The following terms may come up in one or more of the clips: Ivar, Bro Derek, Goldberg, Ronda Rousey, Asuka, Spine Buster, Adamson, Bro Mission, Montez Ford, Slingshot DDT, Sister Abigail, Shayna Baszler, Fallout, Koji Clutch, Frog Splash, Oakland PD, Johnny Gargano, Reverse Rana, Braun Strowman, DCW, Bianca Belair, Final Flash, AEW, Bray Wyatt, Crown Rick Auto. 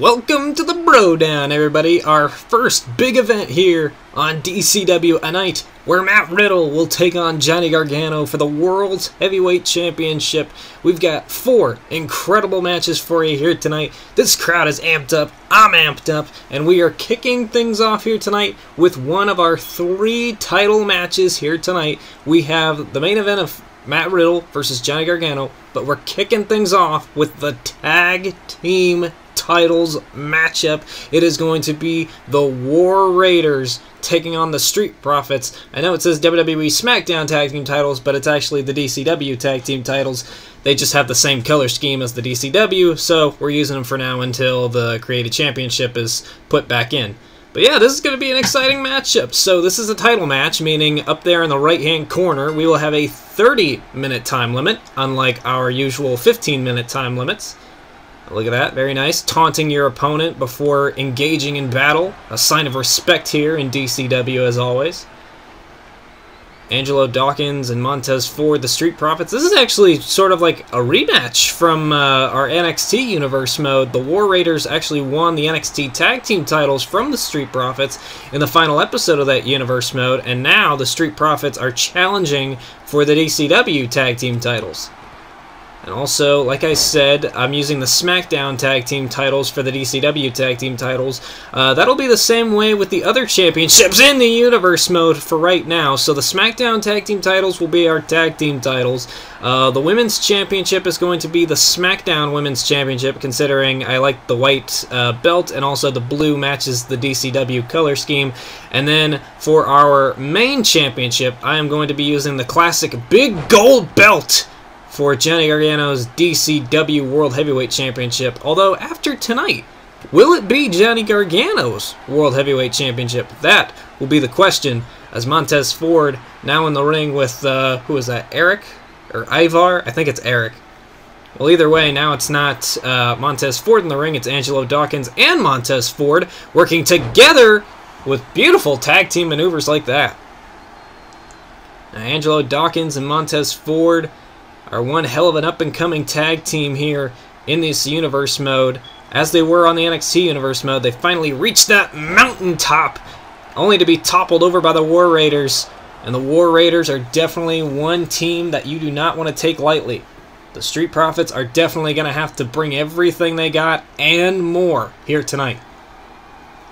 Welcome to the BroDown, everybody, our first big event here on DCW, a night where Matt Riddle will take on Johnny Gargano for the World's Heavyweight Championship. We've got four incredible matches for you here tonight. This crowd is amped up, I'm amped up, and we are kicking things off here tonight with one of our three title matches here tonight. We have the main event of Matt Riddle versus Johnny Gargano, but we're kicking things off with the tag team titles matchup. It is going to be the War Raiders taking on the Street Profits. I know it says WWE SmackDown Tag Team Titles, but it's actually the DCW Tag Team Titles. They just have the same color scheme as the DCW, so we're using them for now until the Creative Championship is put back in. But yeah, this is going to be an exciting matchup. So this is a title match, meaning up there in the right-hand corner, we will have a 30-minute time limit, unlike our usual 15-minute time limits. Look at that, very nice. Taunting your opponent before engaging in battle. A sign of respect here in DCW, as always. Angelo Dawkins and Montez Ford, the Street Profits. This is actually sort of like a rematch from our NXT Universe mode. The War Raiders actually won the NXT Tag Team titles from the Street Profits in the final episode of that Universe mode, and now the Street Profits are challenging for the DCW Tag Team titles. And also, like I said, I'm using the SmackDown Tag Team titles for the DCW Tag Team titles. That'll be the same way with the other championships in the Universe mode for right now. So the SmackDown Tag Team titles will be our Tag Team titles. The Women's Championship is going to be the SmackDown Women's Championship, considering I like the white belt, and also the blue matches the DCW color scheme. And then for our main championship, I am going to be using the classic big gold belt for Johnny Gargano's DCW World Heavyweight Championship. Although, after tonight, will it be Johnny Gargano's World Heavyweight Championship? That will be the question, as Montez Ford now in the ring with, who is that, Eric? Or Ivar? I think it's Eric. Well, either way, now it's not Montez Ford in the ring, it's Angelo Dawkins and Montez Ford working together with beautiful tag team maneuvers like that. Now, Angelo Dawkins and Montez Ford are one hell of an up-and-coming tag team here in this Universe mode. As they were on the NXT Universe mode, they finally reached that mountaintop, only to be toppled over by the War Raiders. And the War Raiders are definitely one team that you do not want to take lightly. The Street Profits are definitely going to have to bring everything they got and more here tonight.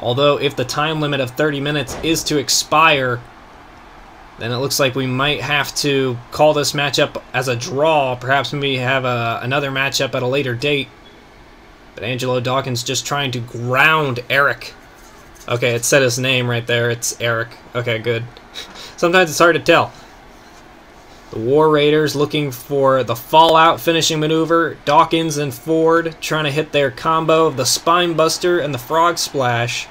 Although, if the time limit of 30 minutes is to expire, then it looks like we might have to call this matchup as a draw. Perhaps maybe have another matchup at a later date. But Angelo Dawkins just trying to ground Eric. Okay, it said his name right there. It's Eric. Okay, good. Sometimes it's hard to tell. The War Raiders looking for the fallout finishing maneuver. Dawkins and Ford trying to hit their combo of the Spine Buster and the Frog Splash.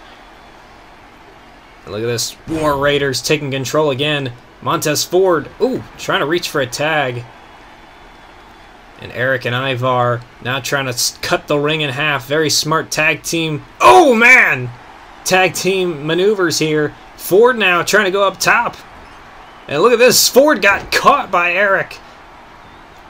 Look at this. War Raiders taking control again. Montez Ford, ooh, trying to reach for a tag. And Eric and Ivar now trying to cut the ring in half. Very smart tag team. Oh, man! Tag team maneuvers here. Ford now trying to go up top. And look at this. Ford got caught by Eric.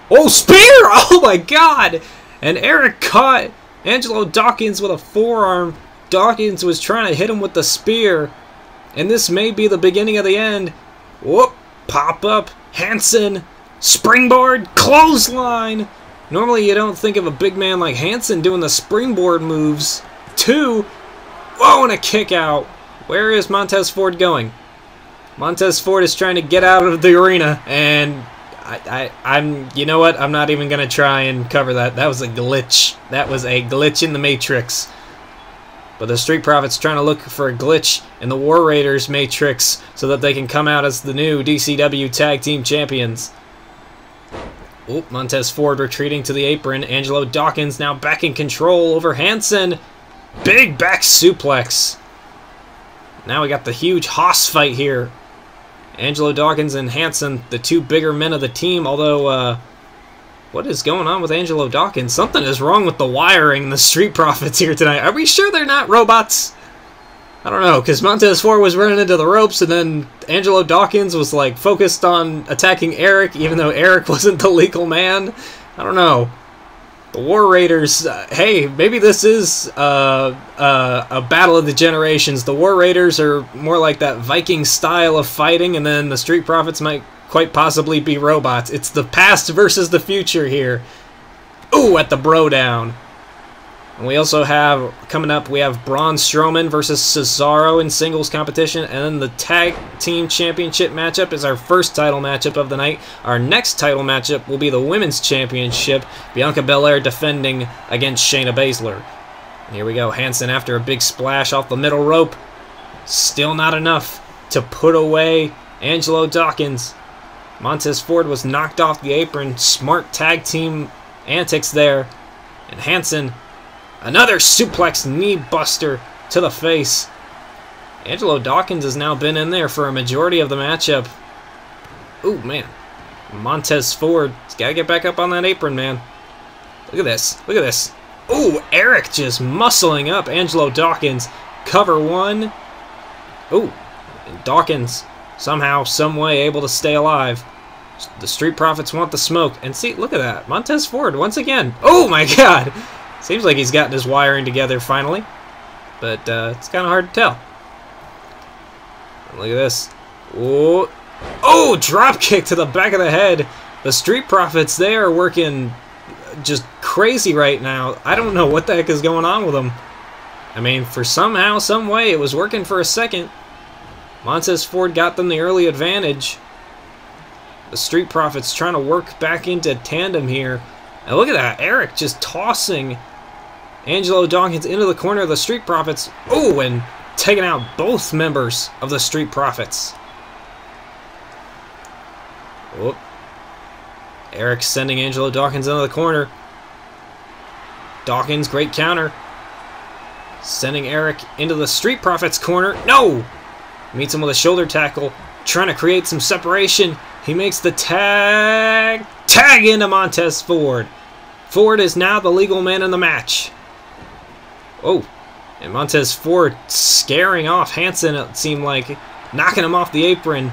Oh, spear! Oh, my God! And Eric caught Angelo Dawkins with a forearm. Dawkins was trying to hit him with the spear. And this may be the beginning of the end. Whoop! Pop up. Hansen. Springboard. Clothesline. Normally you don't think of a big man like Hansen doing the springboard moves. Two. Whoa, and a kick out. Where is Montez Ford going? Montez Ford is trying to get out of the arena. And I'm, you know what? I'm not even going to try and cover that. That was a glitch. That was a glitch in the Matrix. But the Street Profits trying to look for a glitch in the War Raiders Matrix so that they can come out as the new DCW Tag Team Champions. Oh, Montez Ford retreating to the apron. Angelo Dawkins now back in control over Hansen. Big back suplex. Now we got the huge hoss fight here. Angelo Dawkins and Hansen, the two bigger men of the team, although what is going on with Angelo Dawkins? Something is wrong with the wiring in the Street Profits here tonight. Are we sure they're not robots? I don't know, because Montez Ford was running into the ropes, and then Angelo Dawkins was, like, focused on attacking Eric, even though Eric wasn't the legal man. I don't know. The War Raiders, hey, maybe this is a battle of the generations. The War Raiders are more like that Viking style of fighting, and then the Street Profits might quite possibly be robots. It's the past versus the future here. Ooh, at the BroDown. And we also have, coming up, we have Braun Strowman versus Cesaro in singles competition. And then the Tag Team Championship matchup is our first title matchup of the night. Our next title matchup will be the Women's Championship. Bianca Belair defending against Shayna Baszler. And here we go. Hansen after a big splash off the middle rope. Still not enough to put away Angelo Dawkins. Montez Ford was knocked off the apron. Smart tag team antics there. And Hansen... another suplex knee buster to the face. Angelo Dawkins has now been in there for a majority of the matchup. Ooh, man. Montez Ford has got to get back up on that apron, man. Look at this. Look at this. Ooh, Eric just muscling up Angelo Dawkins. Cover one. Ooh, and Dawkins somehow, someway able to stay alive. The Street Profits want the smoke. And see, look at that. Montez Ford once again. Oh, my God. Seems like he's gotten his wiring together finally, but it's kind of hard to tell. Look at this. Whoa. Oh, drop kick to the back of the head. The Street Profits, they are working just crazy right now. I don't know what the heck is going on with them. I mean, for somehow, some way, it was working for a second. Montez Ford got them the early advantage. The Street Profits trying to work back into tandem here. And look at that. Eric just tossing Angelo Dawkins into the corner of the Street Profits. Oh, and taking out both members of the Street Profits. Whoop. Eric sending Angelo Dawkins into the corner. Dawkins, great counter. Sending Eric into the Street Profits corner. No! Meets him with a shoulder tackle. Trying to create some separation. He makes the tag. Tag into Montez Ford. Ford is now the legal man in the match. Oh, and Montez Ford scaring off Hansen, it seemed like. Knocking him off the apron.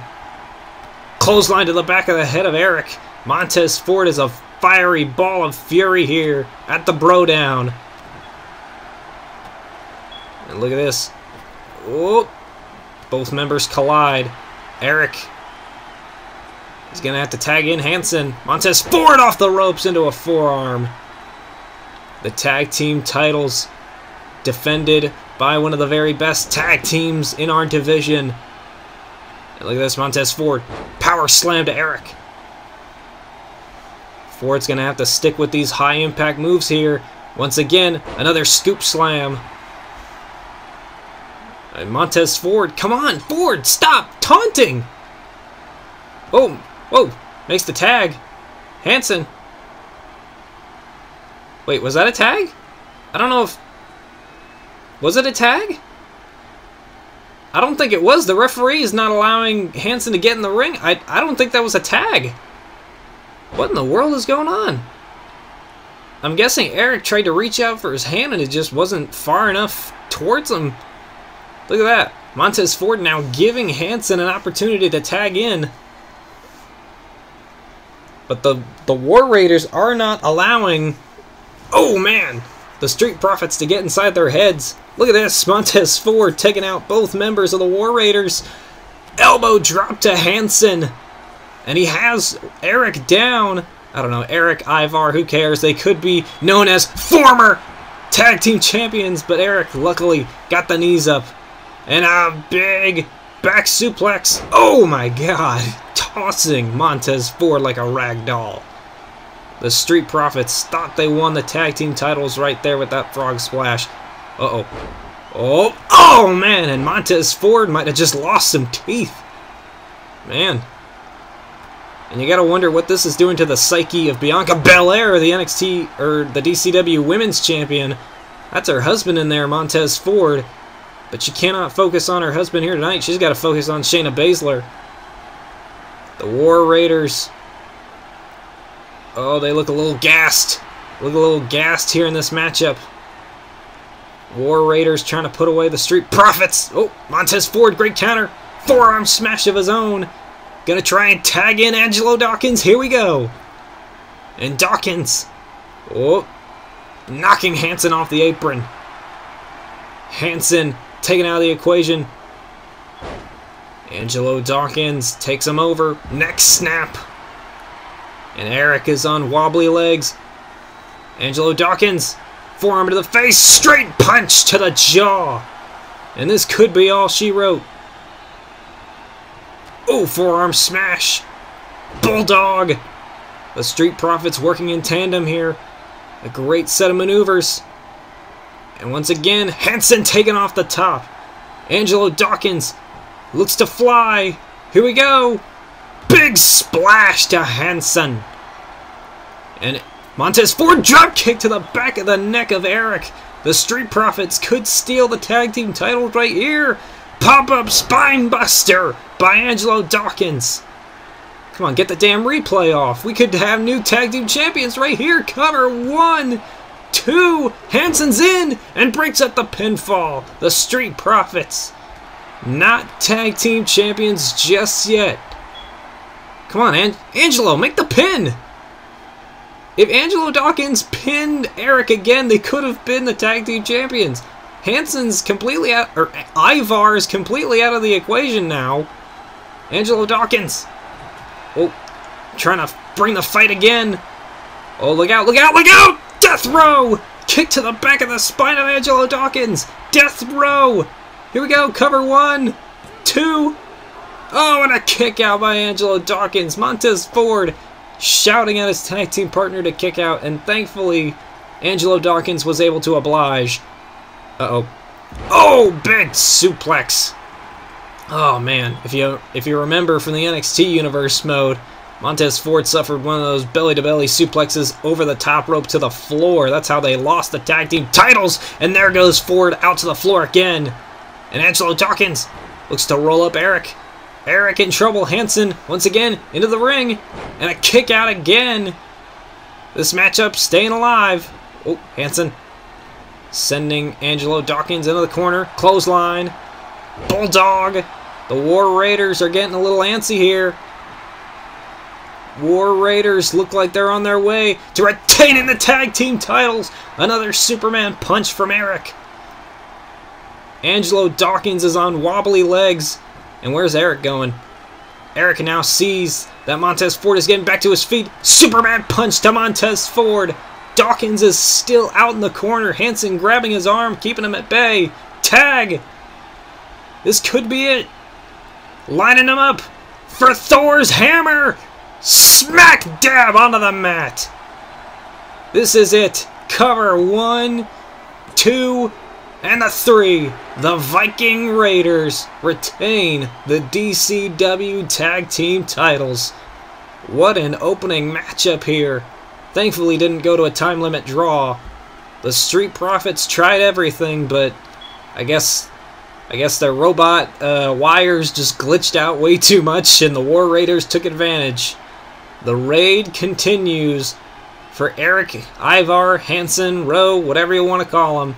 Clothesline to the back of the head of Eric. Montez Ford is a fiery ball of fury here at the BroDown. And look at this. Oh, both members collide. Eric... he's going to have to tag in Hansen. Montez Ford off the ropes into a forearm. The tag team titles defended by one of the very best tag teams in our division. And look at this, Montez Ford. Power slam to Eric. Ford's going to have to stick with these high impact moves here. Once again, another scoop slam. And Montez Ford, come on, Ford, stop taunting. Oh. Whoa, makes the tag. Hansen. Wait, was that a tag? I don't know if... was it a tag? I don't think it was. The referee is not allowing Hansen to get in the ring. I don't think that was a tag. What in the world is going on? I'm guessing Eric tried to reach out for his hand and it just wasn't far enough towards him. Look at that. Montez Ford now giving Hansen an opportunity to tag in. But the War Raiders are not allowing, oh man, the Street Profits to get inside their heads. Look at this, Montez Ford taking out both members of the War Raiders. Elbow drop to Hansen. And he has Eric down. I don't know, Eric, Ivar, who cares? They could be known as former tag team champions, but Eric luckily got the knees up. And a big back suplex. Oh my God. Tossing Montez Ford like a rag doll. The Street Profits thought they won the tag team titles right there with that frog splash. Uh-oh. Oh, oh, man. And Montez Ford might have just lost some teeth. Man. And you got to wonder what this is doing to the psyche of Bianca Belair, the NXT, or the DCW Women's Champion. That's her husband in there, Montez Ford. But she cannot focus on her husband here tonight. She's got to focus on Shayna Baszler. The War Raiders. Oh, they look a little gassed. Look a little gassed here in this matchup. War Raiders trying to put away the Street Profits. Oh, Montez Ford, great counter. Forearm smash of his own. Gonna try and tag in Angelo Dawkins. Here we go. And Dawkins. Oh, knocking Hansen off the apron. Hansen taken out of the equation. Angelo Dawkins takes him over. Neck snap. And Eric is on wobbly legs. Angelo Dawkins, forearm to the face, straight punch to the jaw. And this could be all she wrote. Oh, forearm smash. Bulldog. The Street Profits working in tandem here. A great set of maneuvers. And once again, Hansen taken off the top. Angelo Dawkins looks to fly. Here we go. Big splash to Hansen. And Montez Ford dropkick to the back of the neck of Eric. The Street Profits could steal the tag team title right here. Pop-up Spine Buster by Angelo Dawkins. Come on, get the damn replay off. We could have new tag team champions right here. Cover 1, 2. Hansen's in and breaks up the pinfall. The Street Profits. Not tag team champions just yet. Come on, Angelo, make the pin. If Angelo Dawkins pinned Eric again, they could have been the tag team champions. Hansen's completely out, or Ivar's completely out of the equation now. Angelo Dawkins. Oh, trying to bring the fight again. Oh, look out, look out, look out! Death Row! Kick to the back of the spine of Angelo Dawkins. Death Row! Here we go, cover 1, 2. Oh, and a kick out by Angelo Dawkins. Montez Ford shouting at his tag team partner to kick out, and thankfully Angelo Dawkins was able to oblige. Uh-oh. Oh, big suplex. Oh man, if you remember from the NXT Universe mode, Montez Ford suffered one of those belly-to-belly suplexes over the top rope to the floor. That's how they lost the tag team titles, and there goes Ford out to the floor again. And Angelo Dawkins looks to roll up Eric. Eric in trouble. Hansen once again into the ring. And a kick out again. This matchup staying alive. Oh, Hansen sending Angelo Dawkins into the corner. Clothesline. Bulldog. The War Raiders are getting a little antsy here. War Raiders look like they're on their way to retaining the tag team titles. Another Superman punch from Eric. Angelo Dawkins is on wobbly legs. And where's Eric going? Eric now sees that Montez Ford is getting back to his feet. Superman punch to Montez Ford. Dawkins is still out in the corner. Hansen grabbing his arm, keeping him at bay. Tag. This could be it. Lining him up for Thor's hammer. Smack dab onto the mat. This is it. Cover 1, 2. And the 3, the Viking Raiders retain the DCW Tag Team titles. What an opening matchup here. Thankfully didn't go to a time limit draw. The Street Profits tried everything, but I guess their robot wires just glitched out way too much and the War Raiders took advantage. The raid continues for Eric, Ivar, Hansen, Rowe, whatever you want to call them.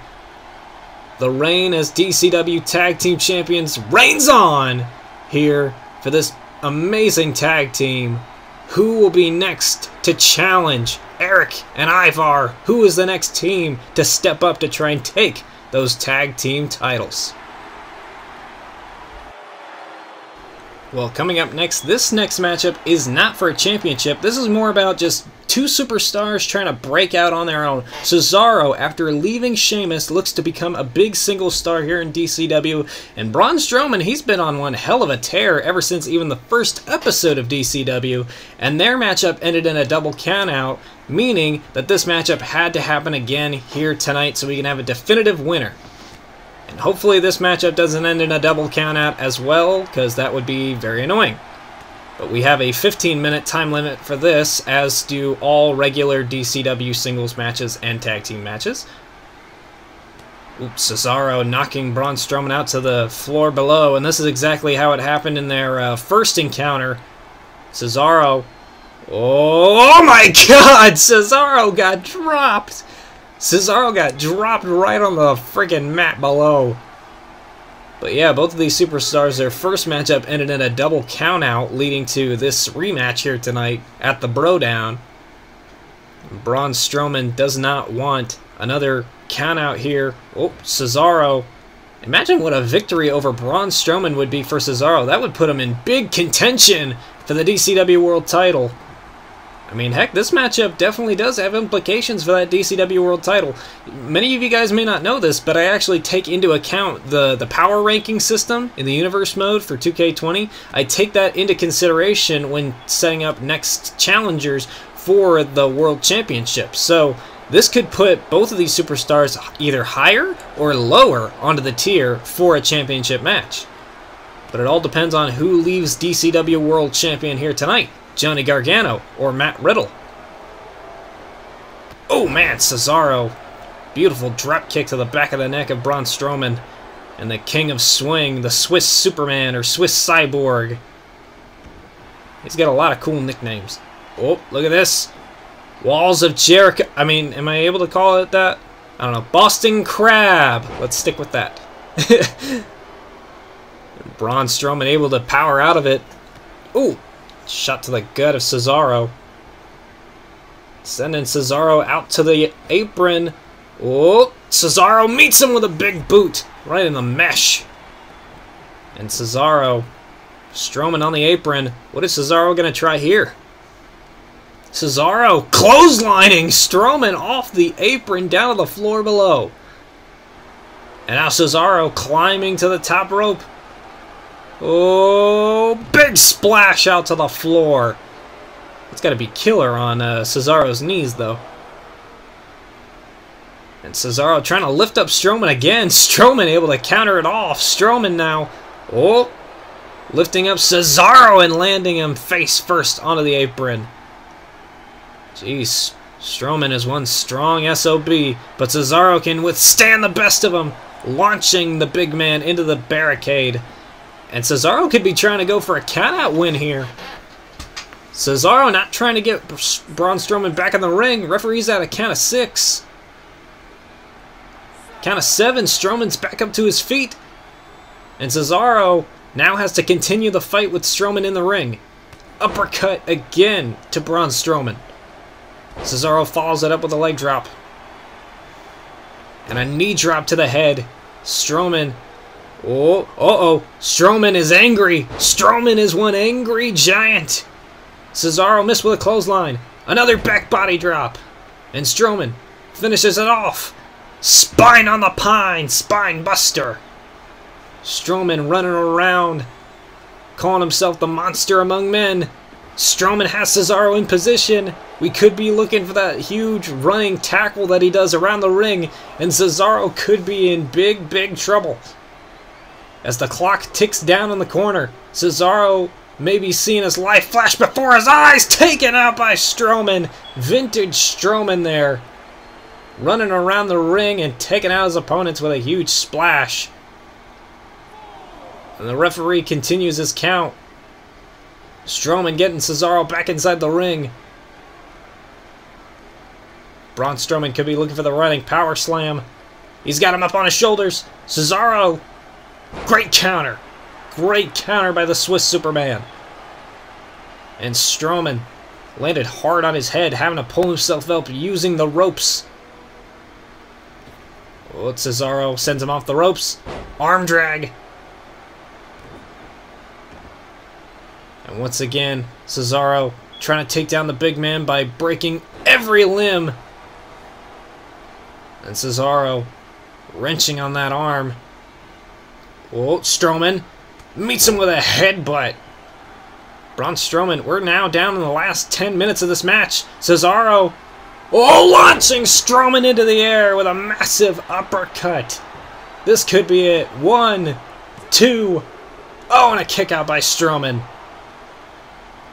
The reign as DCW Tag Team Champions reigns on here for this amazing tag team. Who will be next to challenge Eric and Ivar? Who is the next team to step up to try and take those tag team titles? Well, coming up next, this next matchup is not for a championship. This is more about just two superstars trying to break out on their own. Cesaro, after leaving Sheamus, looks to become a big single star here in DCW. And Braun Strowman, he's been on one hell of a tear ever since even the first episode of DCW. And their matchup ended in a double countout, meaning that this matchup had to happen again here tonight so we can have a definitive winner. And hopefully this matchup doesn't end in a double countout as well, because that would be very annoying. But we have a 15-minute time limit for this, as do all regular DCW singles matches and tag team matches. Oops, Cesaro knocking Braun Strowman out to the floor below, and this is exactly how it happened in their first encounter. Cesaro... Oh my god! Cesaro got dropped! Cesaro got dropped right on the freaking mat below. But yeah, both of these superstars, their first matchup ended in a double countout, leading to this rematch here tonight at the BroDown. Braun Strowman does not want Another count out here. Oh, Cesaro. Imagine what a victory over Braun Strowman would be for Cesaro. That would put him in big contention for the DCW World title. I mean, heck, this matchup definitely does have implications for that DCW World title. Many of you guys may not know this, but I actually take into account the power ranking system in the universe mode for 2K20. I take that into consideration when setting up next challengers for the World Championship. So this could put both of these superstars either higher or lower onto the tier for a championship match. But it all depends on who leaves DCW World Champion here tonight. Johnny Gargano or Matt Riddle. Oh man, Cesaro. Beautiful drop kick to the back of the neck of Braun Strowman. And the King of Swing, the Swiss Superman or Swiss Cyborg. He's got a lot of cool nicknames. Oh, look at this. Walls of Jericho. I mean, am I able to call it that? I don't know. Boston Crab. Let's stick with that. Braun Strowman able to power out of it. Ooh. Shot to the gut of Cesaro. Sending Cesaro out to the apron. Oh, Cesaro meets him with a big boot right in the mesh. And Cesaro, Strowman on the apron. What is Cesaro going to try here? Cesaro clotheslining Strowman off the apron down to the floor below. And now Cesaro climbing to the top rope. Oh, big splash out to the floor. It's got to be killer on Cesaro's knees, though. And Cesaro trying to lift up Strowman again. Strowman able to counter it off. Strowman now. Oh, lifting up Cesaro and landing him face first onto the apron. Jeez, Strowman is one strong SOB, but Cesaro can withstand the best of him, launching the big man into the barricade. And Cesaro could be trying to go for a count-out win here. Cesaro not trying to get Braun Strowman back in the ring. Referee's at a count of 6. Count of 7. Strowman's back up to his feet. And Cesaro now has to continue the fight with Strowman in the ring. Uppercut again to Braun Strowman. Cesaro follows it up with a leg drop. And a knee drop to the head. Strowman... Oh, uh-oh. Strowman is angry. Strowman is one angry giant. Cesaro missed with a clothesline. Another back body drop. And Strowman finishes it off. Spine on the pine. Spine Buster. Strowman running around, calling himself the monster among men. Strowman has Cesaro in position. We could be looking for that huge running tackle that he does around the ring. And Cesaro could be in big, big trouble. As the clock ticks down in the corner, Cesaro may be seeing his life flash before his eyes, taken out by Strowman. Vintage Strowman there, running around the ring and taking out his opponents with a huge splash. And the referee continues his count. Strowman getting Cesaro back inside the ring. Braun Strowman could be looking for the running power slam. He's got him up on his shoulders. Cesaro... Great counter. Great counter by the Swiss Superman. And Strowman landed hard on his head, having to pull himself up using the ropes. Oh, Cesaro sends him off the ropes. Arm drag. And once again, Cesaro trying to take down the big man by breaking every limb. And Cesaro wrenching on that arm. Oh, Strowman meets him with a headbutt. Braun Strowman, we're now down in the last 10 minutes of this match. Cesaro, oh, launching Strowman into the air with a massive uppercut. This could be it. 1, 2, oh, and a kick out by Strowman.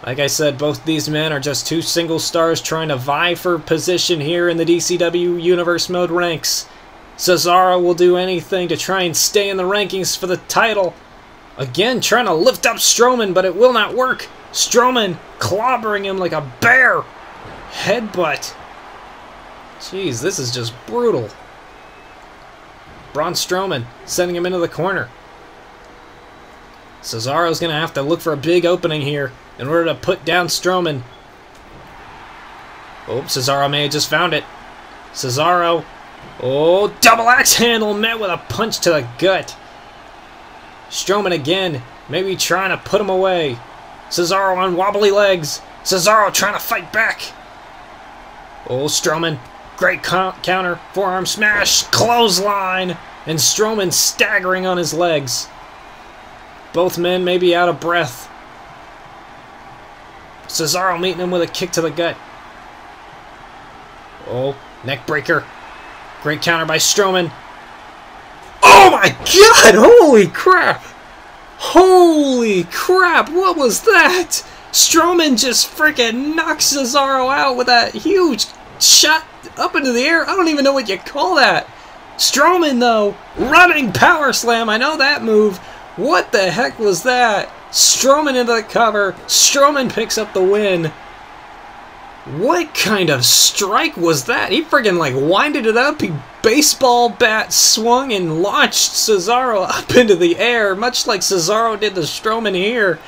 Like I said, both these men are just two single stars trying to vie for position here in the DCW Universe Mode ranks. Cesaro will do anything to try and stay in the rankings for the title. Again, trying to lift up Strowman, but it will not work. Strowman clobbering him like a bear. Headbutt. Jeez, this is just brutal. Braun Strowman sending him into the corner. Cesaro's going to have to look for a big opening here in order to put down Strowman. Oh, Cesaro may have just found it. Cesaro... Oh, double axe handle met with a punch to the gut. Strowman again, maybe trying to put him away. Cesaro on wobbly legs. Cesaro trying to fight back. Oh, Strowman. Great counter. Forearm smash. Clothesline. And Strowman staggering on his legs. Both men may be out of breath. Cesaro meeting him with a kick to the gut. Oh, neck breaker. Great counter by Strowman. Oh my god! Holy crap! Holy crap! What was that? Strowman just freaking knocks Cesaro out with that huge shot up into the air. I don't even know what you call that. Strowman, though, running power slam. I know that move. What the heck was that? Strowman into the cover. Strowman picks up the win. What kind of strike was that? He friggin' like winded it up. He baseball bat swung and launched Cesaro up into the air, much like Cesaro did to Strowman here.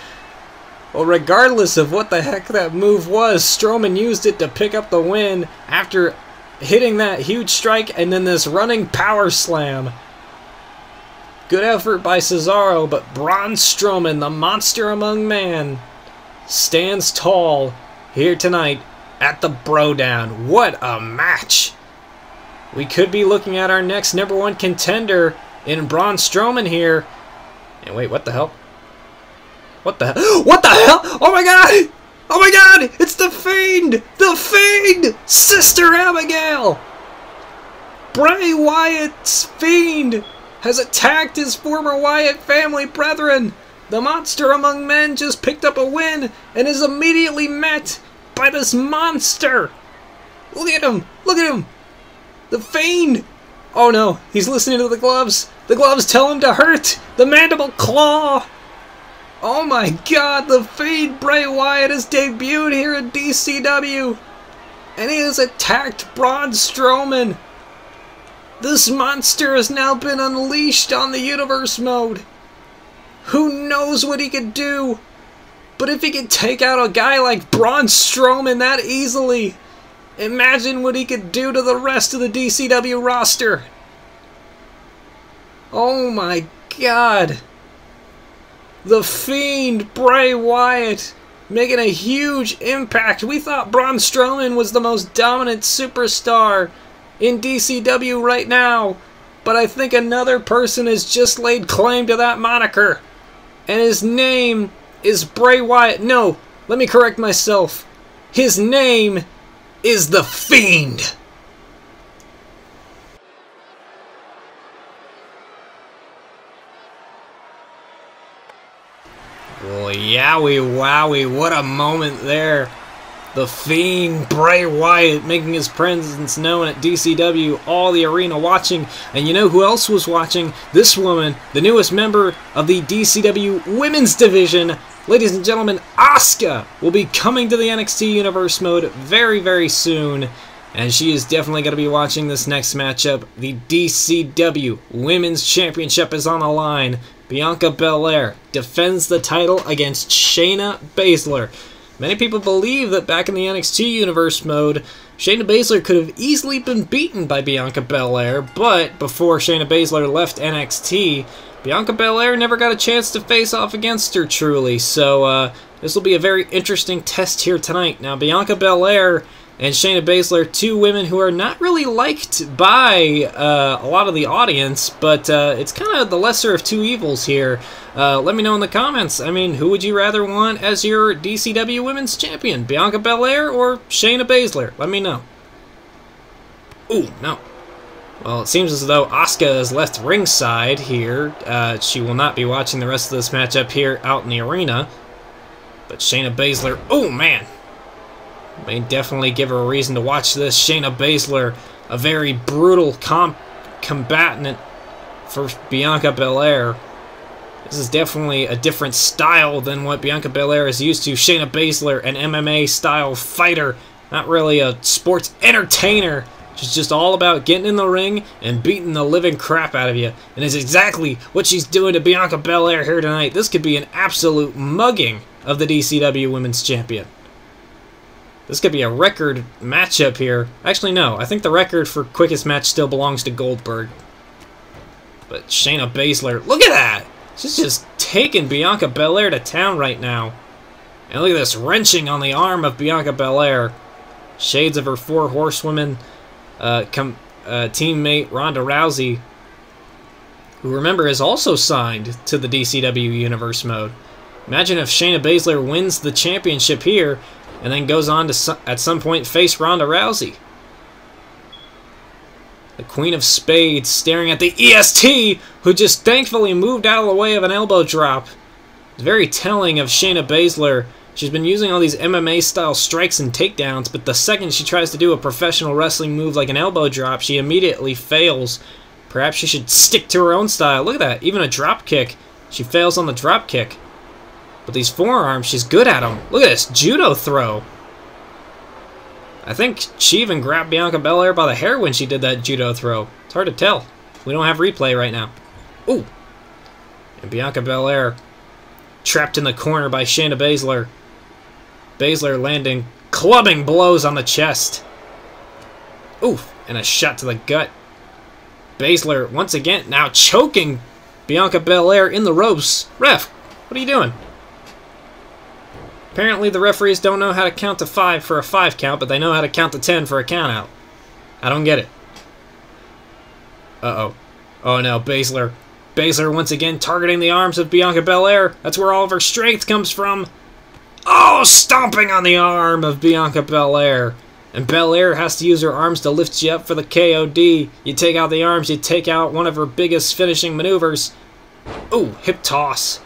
Well, regardless of what the heck that move was, Strowman used it to pick up the win after hitting that huge strike and then this running power slam. Good effort by Cesaro, but Braun Strowman, the monster among men, stands tall here tonight at the BroDown. What a match! We could be looking at our next #1 contender in Braun Strowman here. And wait, what the hell? What the hell? What the hell? Oh my god! Oh my god! It's the Fiend! The Fiend! Sister Abigail! Bray Wyatt's Fiend has attacked his former Wyatt family brethren. The monster among men just picked up a win and is immediately met by this monster. Look at him! Look at him! The Fiend! Oh no, he's listening to the gloves. The gloves tell him to hurt! The mandible claw! Oh my god, the Fiend Bray Wyatt has debuted here at DCW! And he has attacked Braun Strowman! This monster has now been unleashed on the universe mode! Who knows what he could do? But if he could take out a guy like Braun Strowman that easily, imagine what he could do to the rest of the DCW roster! Oh my god! The Fiend Bray Wyatt making a huge impact. We thought Braun Strowman was the most dominant superstar in DCW right now, but I think another person has just laid claim to that moniker, and his name is Bray Wyatt. No, let me correct myself. His name is The Fiend. Well, yowie wowie, what a moment there. The Fiend Bray Wyatt making his presence known at DCW, all the arena watching. And you know who else was watching? This woman, the newest member of the DCW Women's Division. Ladies and gentlemen, Asuka will be coming to the NXT Universe mode very, very soon. And she is definitely going to be watching this next matchup. The DCW Women's Championship is on the line. Bianca Belair defends the title against Shayna Baszler. Many people believe that back in the NXT Universe mode, Shayna Baszler could have easily been beaten by Bianca Belair, but before Shayna Baszler left NXT, Bianca Belair never got a chance to face off against her truly, so this will be a very interesting test here tonight. Now, Bianca Belair and Shayna Baszler, two women who are not really liked by a lot of the audience, but it's kind of the lesser of two evils here. Let me know in the comments, I mean, who would you rather want as your DCW Women's Champion? Bianca Belair or Shayna Baszler? Let me know. Ooh, no. Well, it seems as though Asuka is left ringside here. She will not be watching the rest of this matchup here out in the arena. But Shayna Baszler, oh man! May definitely give her a reason to watch this. Shayna Baszler, a very brutal combatant for Bianca Belair. This is definitely a different style than what Bianca Belair is used to. Shayna Baszler, an MMA-style fighter, not really a sports entertainer. She's just all about getting in the ring and beating the living crap out of you. And it's exactly what she's doing to Bianca Belair here tonight. This could be an absolute mugging of the DCW Women's Champion. This could be a record matchup here. Actually, no. I think the record for quickest match still belongs to Goldberg. But Shayna Baszler, look at that! She's just taking Bianca Belair to town right now. And look at this wrenching on the arm of Bianca Belair. Shades of her four horsewomen teammate Ronda Rousey, who, remember, is also signed to the DCW Universe mode. Imagine if Shayna Baszler wins the championship here and then goes on to, at some point, face Ronda Rousey. The Queen of Spades staring at the EST, who just thankfully moved out of the way of an elbow drop. It's very telling of Shayna Baszler. She's been using all these MMA-style strikes and takedowns, but the second she tries to do a professional wrestling move like an elbow drop, she immediately fails. Perhaps she should stick to her own style. Look at that. Even a drop kick. She fails on the drop kick. But these forearms, she's good at them. Look at this. Judo throw. I think she even grabbed Bianca Belair by the hair when she did that judo throw. It's hard to tell. We don't have replay right now. Ooh. And Bianca Belair trapped in the corner by Shayna Baszler. Baszler landing clubbing blows on the chest. Oof. And a shot to the gut. Baszler, once again, now choking Bianca Belair in the ropes. Ref, what are you doing? Apparently the referees don't know how to count to 5 for a 5 count, but they know how to count to 10 for a count out. I don't get it. Uh-oh. Oh no, Baszler. Baszler once again targeting the arms of Bianca Belair. That's where all of her strength comes from. Oh, stomping on the arm of Bianca Belair. And Belair has to use her arms to lift you up for the KOD. You take out the arms, you take out one of her biggest finishing maneuvers. Ooh, hip toss.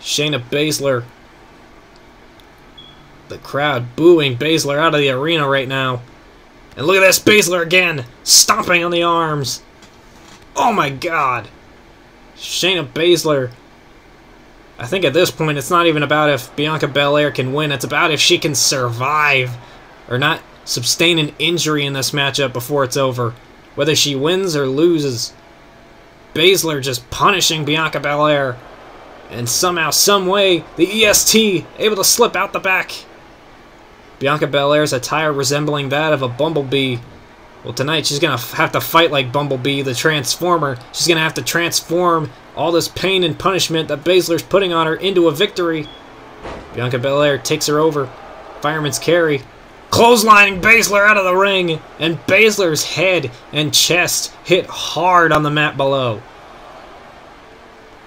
Shayna Baszler. The crowd booing Baszler out of the arena right now. And look at this, Baszler again, stomping on the arms. Oh my god. Shayna Baszler. I think at this point, it's not even about if Bianca Belair can win. It's about if she can survive or not sustain an injury in this matchup before it's over. Whether she wins or loses. Baszler just punishing Bianca Belair. And somehow, someway, the EST able to slip out the back. Bianca Belair's attire resembling that of a bumblebee. Well, tonight she's going to have to fight like Bumblebee, the Transformer. She's going to have to transform all this pain and punishment that Baszler's putting on her into a victory. Bianca Belair takes her over. Fireman's carry. Clotheslining Baszler out of the ring. And Baszler's head and chest hit hard on the mat below.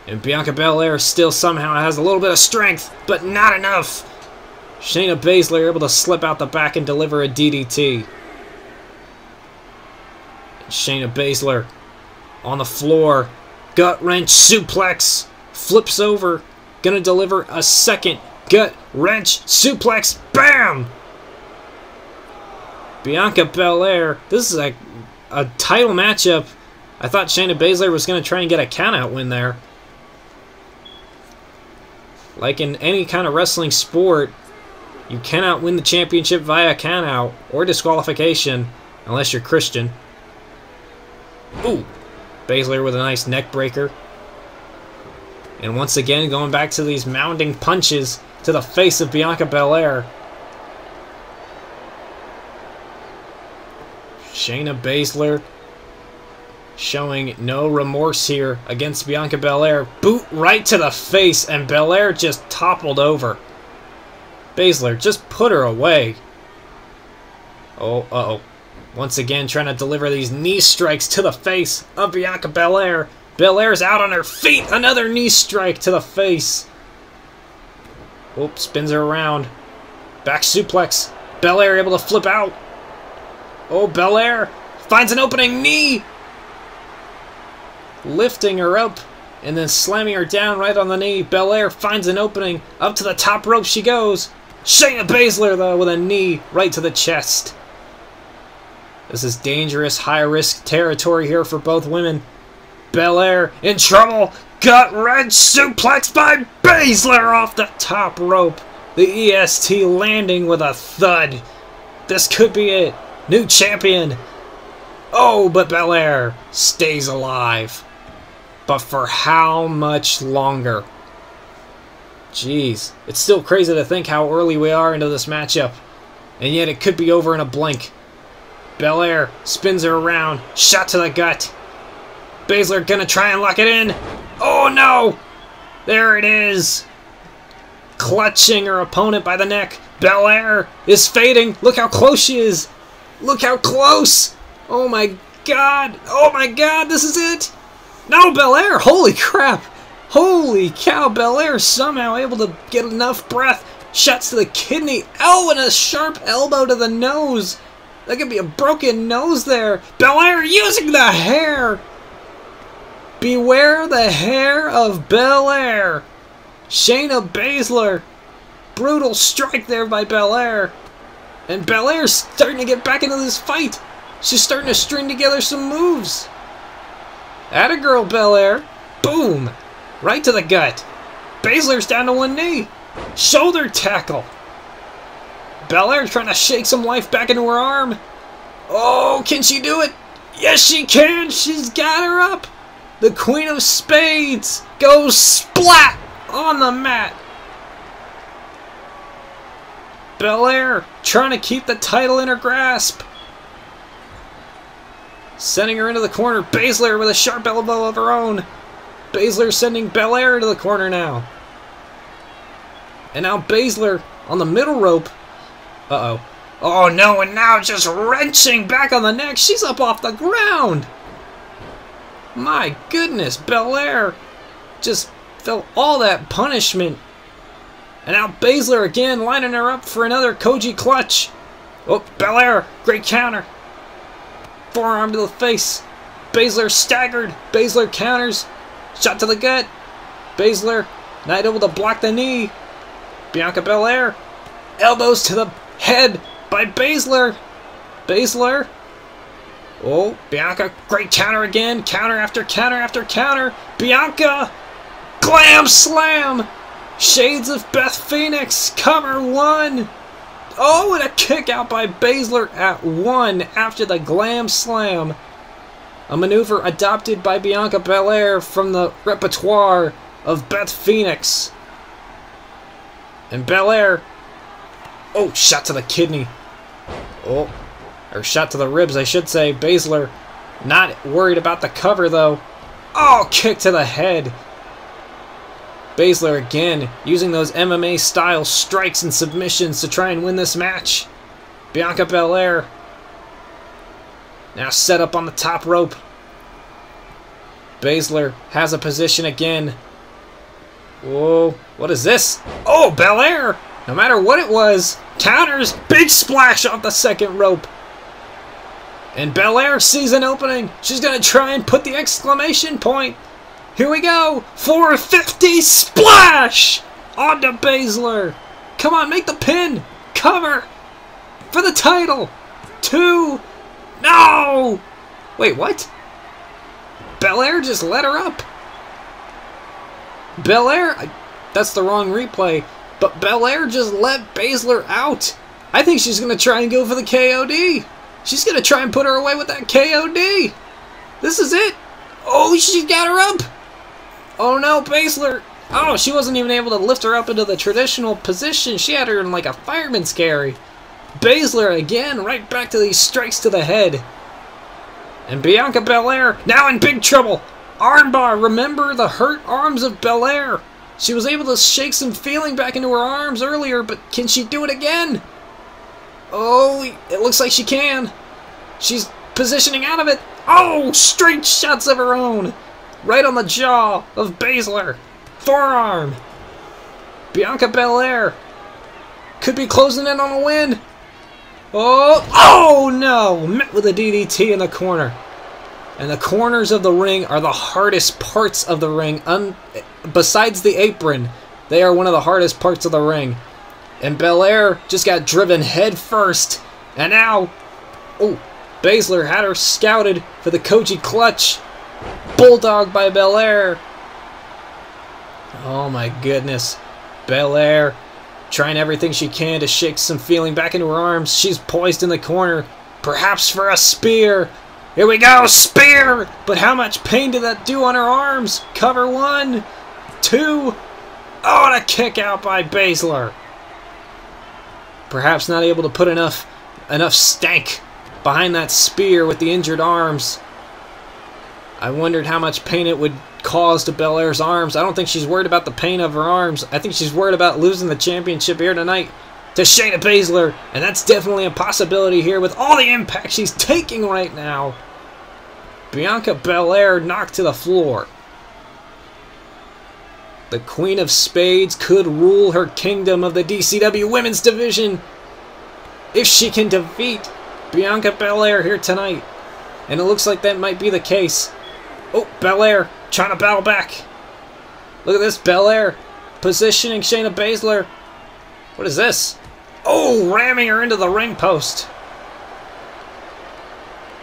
And Bianca Belair still somehow has a little bit of strength, but not enough. Shayna Baszler able to slip out the back and deliver a DDT. Shayna Baszler on the floor, gut wrench suplex, flips over, gonna deliver a second gut wrench suplex, bam! Bianca Belair, this is a title matchup. I thought Shayna Baszler was gonna try and get a countout win there. Like in any kind of wrestling sport, you cannot win the championship via countout or disqualification unless you're Christian. Ooh, Baszler with a nice neck breaker. And once again, going back to these mounding punches to the face of Bianca Belair. Shayna Baszler showing no remorse here against Bianca Belair. Boot right to the face, and Belair just toppled over. Baszler just put her away. Oh, uh-oh. Once again, trying to deliver these knee strikes to the face of Bianca Belair. Belair's out on her feet. Another knee strike to the face. Whoop, spins her around. Back suplex. Belair able to flip out. Oh, Belair finds an opening knee. Lifting her up and then slamming her down right on the knee. Belair finds an opening. Up to the top rope she goes. Shayna Baszler, though, with a knee right to the chest. This is dangerous, high-risk territory here for both women. Belair in trouble. Gut wrench suplex by Baszler off the top rope. The EST landing with a thud. This could be it. New champion. Oh, but Belair stays alive. But for how much longer? Jeez, it's still crazy to think how early we are into this matchup, and yet it could be over in a blink. Belair spins her around, shot to the gut. Baszler gonna try and lock it in. Oh no! There it is! Clutching her opponent by the neck. Belair is fading. Look how close she is. Look how close. Oh my god. Oh my god, this is it. No, Belair. Holy crap. Holy cow. Belair somehow able to get enough breath. Shots to the kidney. Oh, and a sharp elbow to the nose. That could be a broken nose there. Belair using the hair. Beware the hair of Belair. Shayna Baszler. Brutal strike there by Belair. And Belair's starting to get back into this fight. She's starting to string together some moves. Attagirl, Belair. Boom. Right to the gut. Baszler's down to one knee. Shoulder tackle. Belair trying to shake some life back into her arm. Oh, can she do it? Yes, she can. She's got her up. The Queen of Spades goes splat on the mat. Belair trying to keep the title in her grasp. Sending her into the corner. Baszler with a sharp elbow of her own. Baszler sending Belair to the corner now. And now Baszler on the middle rope. Uh-oh. Oh no, and now just wrenching back on the neck. She's up off the ground. My goodness, Belair just felt all that punishment. And now Baszler again lining her up for another Koji clutch. Oh, Belair, great counter. Forearm to the face. Baszler staggered. Baszler counters. Shot to the gut. Baszler not able to block the knee. Bianca Belair. Elbows to the head by Baszler. Baszler. Oh, Bianca, great counter again. Counter after counter after counter. Bianca. Glam slam. Shades of Beth Phoenix, cover one. Oh, and a kick out by Baszler at one after the glam slam. A maneuver adopted by Bianca Belair from the repertoire of Beth Phoenix. And Belair, oh, shot to the kidney. Oh, or shot to the ribs, I should say. Baszler not worried about the cover, though. Oh, kick to the head. Baszler again using those MMA style strikes and submissions to try and win this match. Bianca Belair now set up on the top rope. Baszler has a position again. Whoa, what is this? Oh, Belair! No matter what it was, counters, big splash off the second rope. And Belair sees an opening. She's going to try and put the exclamation point. Here we go! 450 splash! On to Baszler! Come on, make the pin! Cover! For the title! Two! No! Wait, what? Belair just let her up! Belair... that's the wrong replay. But Belair just let Baszler out! I think she's gonna try and go for the KOD! She's gonna try and put her away with that KOD! This is it! Oh, she got her up! Oh no, Baszler! Oh, she wasn't even able to lift her up into the traditional position. She had her in like a fireman's carry. Baszler again, right back to these strikes to the head. And Bianca Belair, now in big trouble. Armbar, remember the hurt arms of Belair. She was able to shake some feeling back into her arms earlier, but can she do it again? Oh, it looks like she can. She's positioning out of it. Oh, straight shots of her own. Right on the jaw of Baszler. Forearm. Bianca Belair could be closing in on a win. Oh, oh no! Met with a DDT in the corner. And the corners of the ring are the hardest parts of the ring. Besides the apron, they are one of the hardest parts of the ring. And Belair just got driven head first. And now, oh, Baszler had her scouted for the Koji clutch. Bulldog by Belair. Oh my goodness. Belair trying everything she can to shake some feeling back into her arms. She's poised in the corner, perhaps for a spear. Here we go, spear! But how much pain did that do on her arms? Cover one, two, Oh, and a kick out by Baszler. Perhaps not able to put enough stank behind that spear with the injured arms. I wondered how much pain it would cause to Belair's arms. I don't think she's worried about the pain of her arms. I think she's worried about losing the championship here tonight to Shayna Baszler. And that's definitely a possibility here with all the impact she's taking right now. Bianca Belair knocked to the floor. The Queen of Spades could rule her kingdom of the DCW Women's Division if she can defeat Bianca Belair here tonight. And it looks like that might be the case. Oh, Belair trying to battle back. Look at this, Belair positioning Shayna Baszler. What is this? Oh, ramming her into the ring post.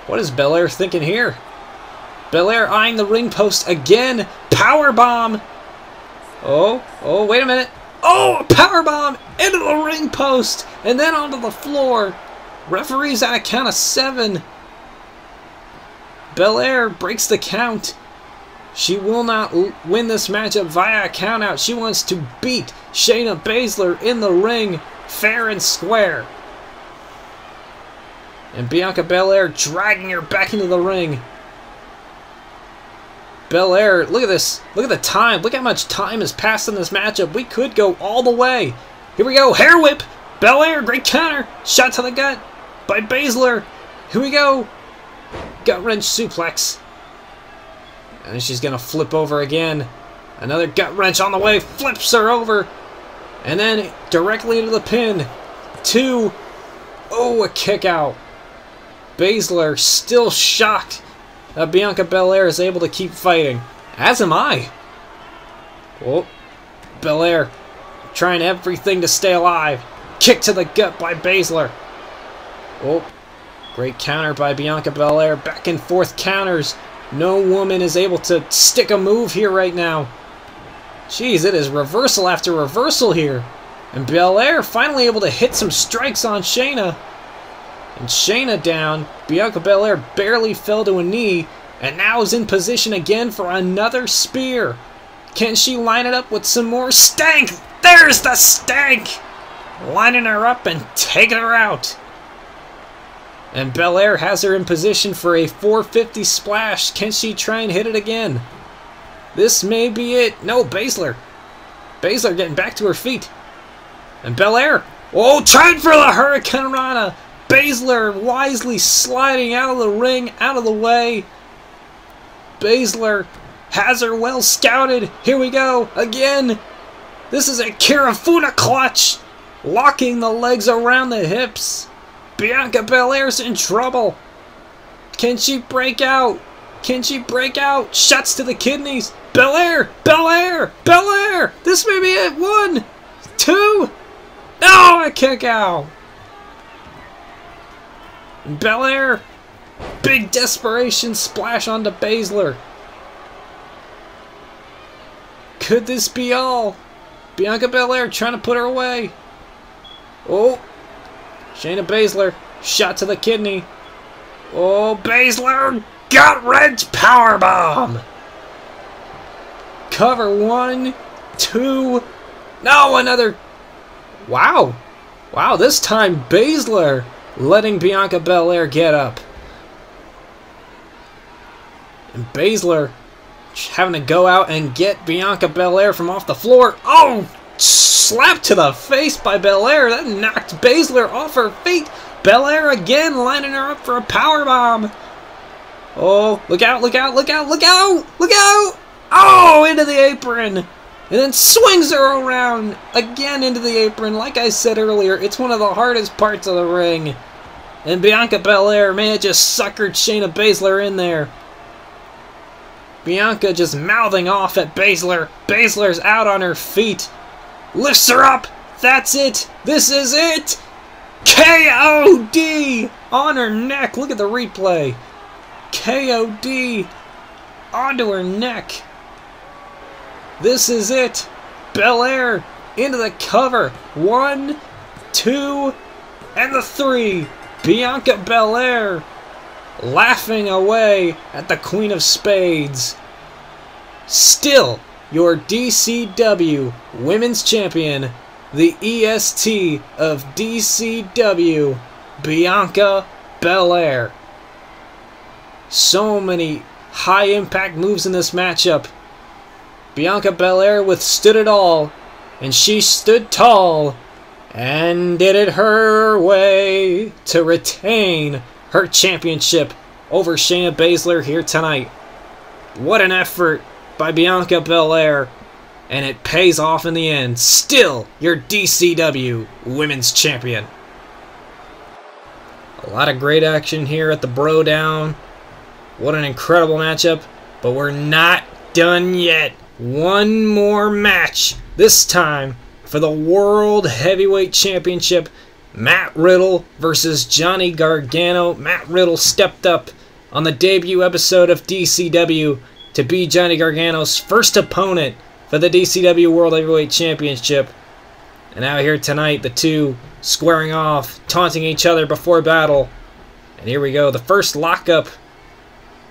What is Belair thinking here? Belair eyeing the ring post again. Powerbomb. Oh, wait a minute. Oh, powerbomb into the ring post and then onto the floor. Referee's at a count of 7. Belair breaks the count. She will not win this matchup via a countout. She wants to beat Shayna Baszler in the ring, fair and square. And Bianca Belair dragging her back into the ring. Belair, look at this. Look at the time. Look how much time has passed in this matchup. We could go all the way. Here we go. Hair whip. Belair, great counter. Shot to the gut by Baszler. Here we go. Gut wrench suplex. And she's going to flip over again. Another gut wrench on the way. Flips her over. And then directly into the pin. 2. Oh, a kick out. Baszler still shocked that Bianca Belair is able to keep fighting. As am I. Oh, Belair trying everything to stay alive. Kick to the gut by Baszler. Oh, great counter by Bianca Belair. Back and forth counters. No woman is able to stick a move here right now. Jeez, it is reversal after reversal here. And Belair finally able to hit some strikes on Shayna. And Shayna down. Bianca Belair barely fell to a knee. And now is in position again for another spear. Can she line it up with some more stank? There's the stank! Lining her up and taking her out. And Belair has her in position for a 450 splash. Can she try and hit it again? This may be it. No, Baszler. Baszler getting back to her feet. And Belair. Oh, time for the Hurricane Rana. Baszler wisely sliding out of the ring, out of the way. Baszler has her well scouted. Here we go again. This is a Kirifuna clutch. Locking the legs around the hips. Bianca Belair's in trouble. Can she break out? Can she break out? Shots to the kidneys. Belair! Belair! Belair! This may be it. 1, 2. Oh, a kick out. Belair. Big desperation splash onto Baszler. Could this be all? Bianca Belair trying to put her away. Oh. Shayna Baszler, shot to the kidney. Oh, Baszler, gut wrench powerbomb. Cover 1, 2. No, another. Wow. Wow, this time Baszler letting Bianca Belair get up. And Baszler having to go out and get Bianca Belair from off the floor. Oh! Slap to the face by Belair. That knocked Baszler off her feet. Belair again lining her up for a powerbomb. Oh, look out, look out, look out, look out, look out. Oh, into the apron. And then swings her around again into the apron. Like I said earlier, it's one of the hardest parts of the ring. And Bianca Belair, man, just suckered Shayna Baszler in there. Bianca just mouthing off at Baszler. Baszler's out on her feet. Lifts her up. That's it. This is it. KOD on her neck. Look at the replay. KOD onto her neck. This is it. Belair into the cover. 1, 2, and the 3. Bianca Belair laughing away at the Queen of Spades. Still your DCW Women's Champion, the EST of DCW, Bianca Belair. So many high impact moves in this matchup. Bianca Belair withstood it all, and she stood tall and did it her way to retain her championship over Shayna Baszler here tonight. What an effort by Bianca Belair, and it pays off in the end. Still your DCW Women's Champion. A lot of great action here at the BroDown. What an incredible matchup, but we're not done yet. One more match, this time for the World Heavyweight Championship. Matt Riddle versus Johnny Gargano. Matt Riddle stepped up on the debut episode of DCW to be Johnny Gargano's first opponent for the DCW World Heavyweight Championship. And out here tonight, the two squaring off, taunting each other before battle. And here we go, the first lockup.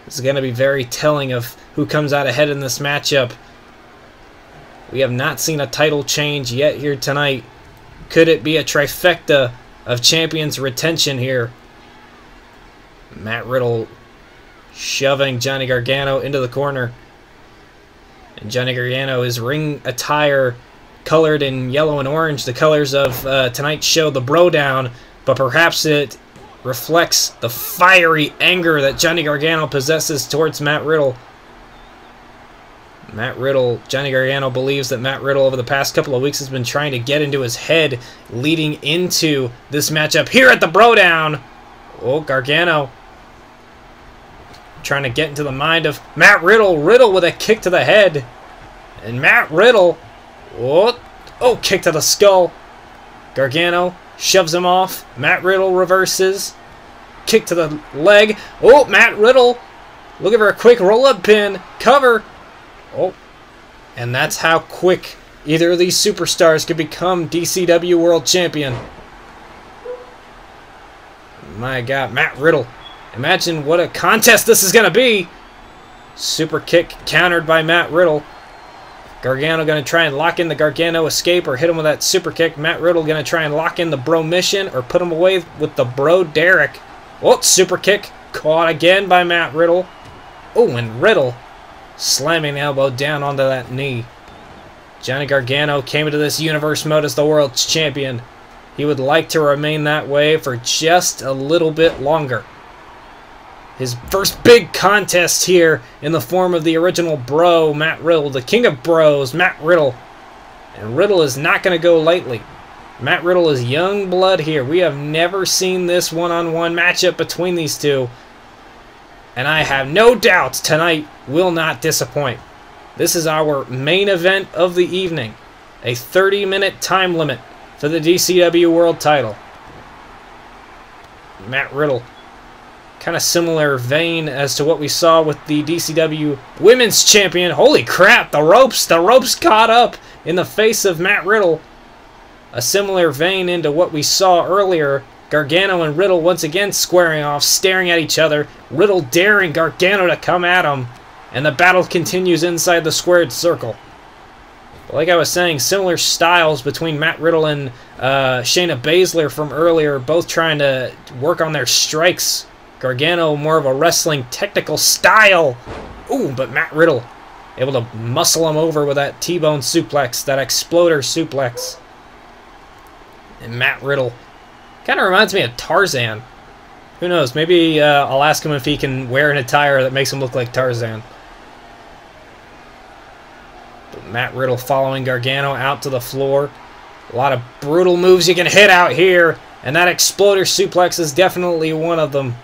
This is going to be very telling of who comes out ahead in this matchup. We have not seen a title change yet here tonight. Could it be a trifecta of champions retention here? Matt Riddle shoving Johnny Gargano into the corner. And Johnny Gargano, his ring attire colored in yellow and orange, the colors of tonight's show, the BroDown, but perhaps it reflects the fiery anger that Johnny Gargano possesses towards Matt Riddle. Johnny Gargano believes that Matt Riddle over the past couple of weeks has been trying to get into his head leading into this matchup here at the BroDown. Oh, Gargano trying to get into the mind of Matt Riddle. Riddle with a kick to the head. And Matt Riddle, oh, kick to the skull. Gargano shoves him off. Matt Riddle reverses. Kick to the leg. Oh, Matt Riddle looking for a quick roll-up pin. Cover. Oh, and that's how quick either of these superstars could become DCW World Champion. My God, Matt Riddle. Imagine what a contest this is going to be. Super kick countered by Matt Riddle. Gargano going to try and lock in the Gargano escape or hit him with that super kick. Matt Riddle going to try and lock in the Bro Mission or put him away with the Bro Derek. Oh, super kick caught again by Matt Riddle. Oh, and Riddle slamming the elbow down onto that knee. Johnny Gargano came into this universe mode as the world's champion. He would like to remain that way for just a little bit longer. His first big contest here in the form of the original bro, Matt Riddle, the king of bros, Matt Riddle. And Riddle is not going to go lightly. Matt Riddle is young blood here. We have never seen this one-on-one matchup between these two. And I have no doubts tonight will not disappoint. This is our main event of the evening. A 30-minute time limit for the DCW World title. Matt Riddle, kind of similar vein as to what we saw with the DCW Women's Champion. Holy crap, the ropes caught up in the face of Matt Riddle. A similar vein into what we saw earlier. Gargano and Riddle once again squaring off, staring at each other. Riddle daring Gargano to come at him. And the battle continues inside the squared circle. But like I was saying, similar styles between Matt Riddle and Shayna Baszler from earlier, both trying to work on their strikes. Gargano more of a wrestling technical style. Ooh, but Matt Riddle able to muscle him over with that T-bone suplex, that exploder suplex. And Matt Riddle kind of reminds me of Tarzan. Who knows, maybe I'll ask him if he can wear an attire that makes him look like Tarzan. But Matt Riddle following Gargano out to the floor. A lot of brutal moves you can hit out here, and that exploder suplex is definitely one of them.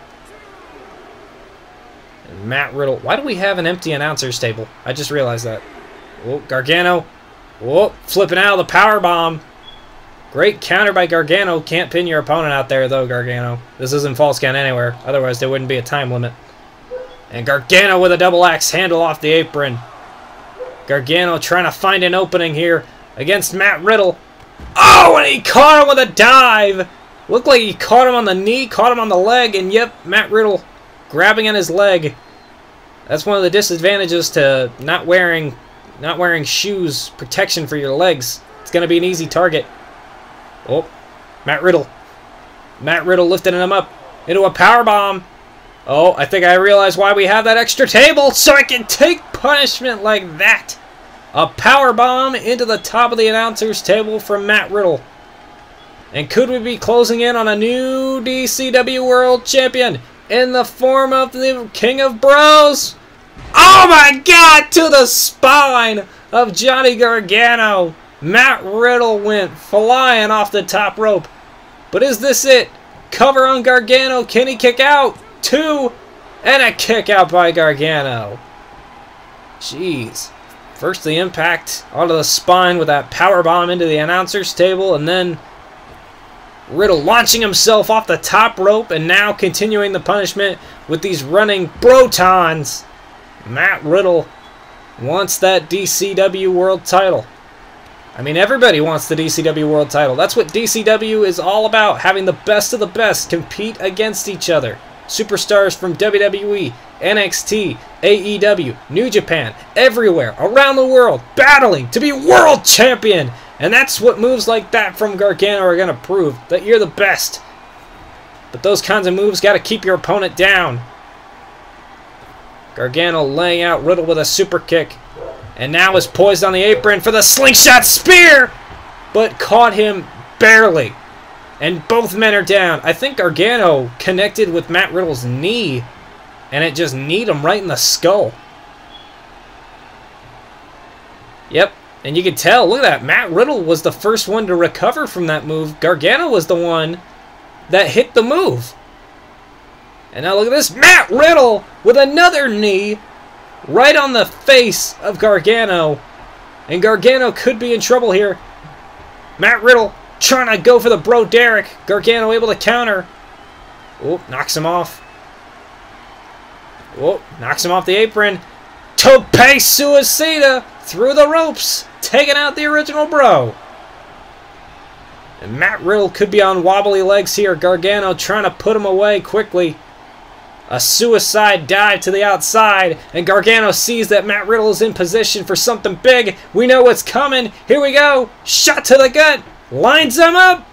Matt Riddle. Why do we have an empty announcer's table? I just realized that. Oh, Gargano. Oh, flipping out of the powerbomb. Great counter by Gargano. Can't pin your opponent out there, though, Gargano. This isn't false count anywhere. Otherwise, there wouldn't be a time limit. And Gargano with a double axe handle off the apron. Gargano trying to find an opening here against Matt Riddle. Oh, and he caught him with a dive. Looked like he caught him on the knee, caught him on the leg, and yep, Matt Riddle grabbing on his leg. That's one of the disadvantages to not wearing Not wearing shoes, protection for your legs. It's going to be an easy target. Oh, Matt Riddle. Matt Riddle lifting him up into a powerbomb. Oh, I think I realize why we have that extra table, so I can take punishment like that. A powerbomb into the top of the announcer's table from Matt Riddle. And could we be closing in on a new DCW World Champion in the form of the King of Bros? Oh my God, to the spine of Johnny Gargano. Matt Riddle went flying off the top rope. But is this it? Cover on Gargano. Can he kick out? Two, and a kick out by Gargano. Jeez. First the impact onto the spine with that powerbomb into the announcer's table, and then Riddle launching himself off the top rope, and now continuing the punishment with these running brotons. Matt Riddle wants that DCW World title. I mean, everybody wants the DCW World title. That's what DCW is all about, having the best of the best compete against each other. Superstars from WWE, NXT, AEW, New Japan, everywhere, around the world, battling to be world champion. And that's what moves like that from Gargano are going to prove, that you're the best. But those kinds of moves got to keep your opponent down. Gargano laying out Riddle with a super kick. And now is poised on the apron for the slingshot spear, but caught him barely. And both men are down. I think Gargano connected with Matt Riddle's knee, and it just kneed him right in the skull. Yep, and you can tell, look at that. Matt Riddle was the first one to recover from that move. Gargano was the one that hit the move. And now look at this. Matt Riddle with another knee right on the face of Gargano. And Gargano could be in trouble here. Matt Riddle trying to go for the Bro Derek. Gargano able to counter. Oh, knocks him off. Oh, knocks him off the apron. Tope Suicida through the ropes, taking out the original Bro. And Matt Riddle could be on wobbly legs here. Gargano trying to put him away quickly. A suicide dive to the outside, and Gargano sees that Matt Riddle is in position for something big. We know what's coming. Here we go. Shot to the gut. Lines him up.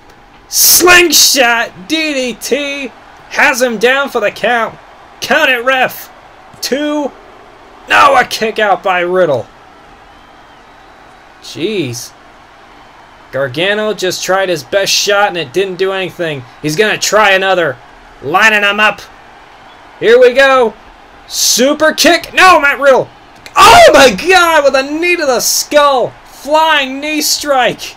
Slingshot DDT. Has him down for the count. Count it, ref. Two. No, a kick out by Riddle. Jeez. Gargano just tried his best shot and it didn't do anything. He's going to try another. Lining him up. Here we go. Super kick. No, Matt Riddle. Oh my God, with a knee to the skull. Flying knee strike.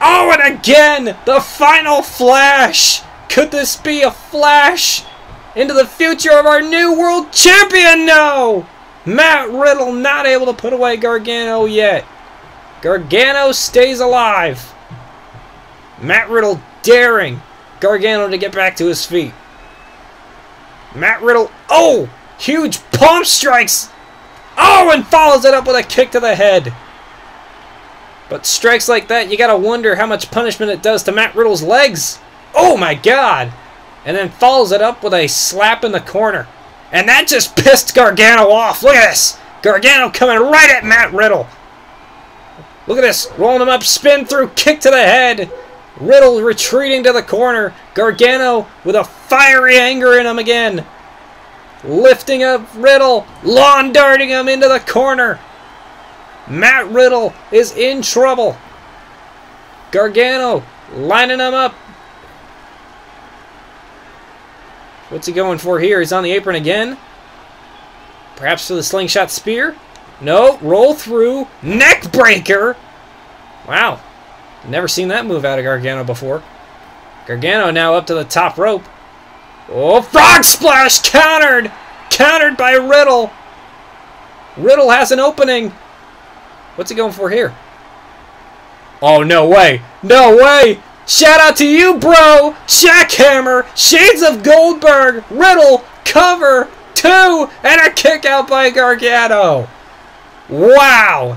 Oh, and again, the final flash. Could this be a flash into the future of our new world champion? No! Matt Riddle not able to put away Gargano yet. Gargano stays alive. Matt Riddle daring Gargano to get back to his feet. Matt Riddle, oh! Huge palm strikes! Oh, and follows it up with a kick to the head. But strikes like that, you gotta wonder how much punishment it does to Matt Riddle's legs. Oh my God! And then follows it up with a slap in the corner. And that just pissed Gargano off. Look at this! Gargano coming right at Matt Riddle. Look at this. Rolling him up, spin through, kick to the head. Riddle retreating to the corner. Gargano with a fiery anger in him again. Lifting up Riddle, lawn darting him into the corner. Matt Riddle is in trouble. Gargano lining him up. What's he going for here? He's on the apron again. Perhaps for the slingshot spear? No, roll through. Neck breaker! Wow. Never seen that move out of Gargano before. Gargano now up to the top rope. Oh, frog splash! Countered! Countered by Riddle. Riddle has an opening. What's he going for here? Oh, no way. No way. Shout out to you, Bro. Jackhammer. Shades of Goldberg. Riddle. Cover. Two. And a kick out by Gargano. Wow.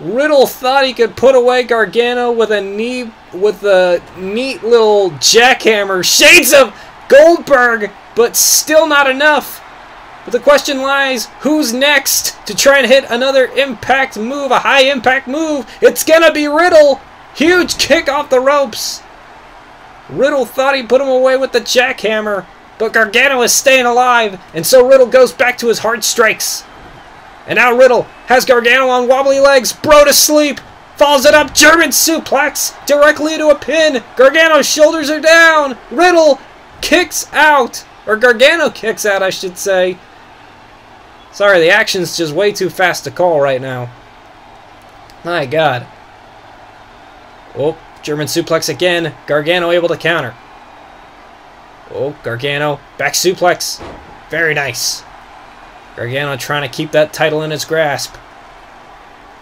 Riddle thought he could put away Gargano with a knee, with a neat little jackhammer. Shades of Goldberg. But still not enough. But the question lies, who's next to try and hit another impact move, a high impact move? It's gonna be Riddle! Huge kick off the ropes! Riddle thought he put him away with the jackhammer, but Gargano is staying alive, and so Riddle goes back to his hard strikes. And now Riddle has Gargano on wobbly legs, Bro to sleep, follows it up, German suplex, directly into a pin, Gargano's shoulders are down, Riddle kicks out, or Gargano kicks out, I should say. Sorry, the action's just way too fast to call right now. My God. Oh, German suplex again, Gargano able to counter. Oh, Gargano, back suplex, very nice. Gargano trying to keep that title in his grasp.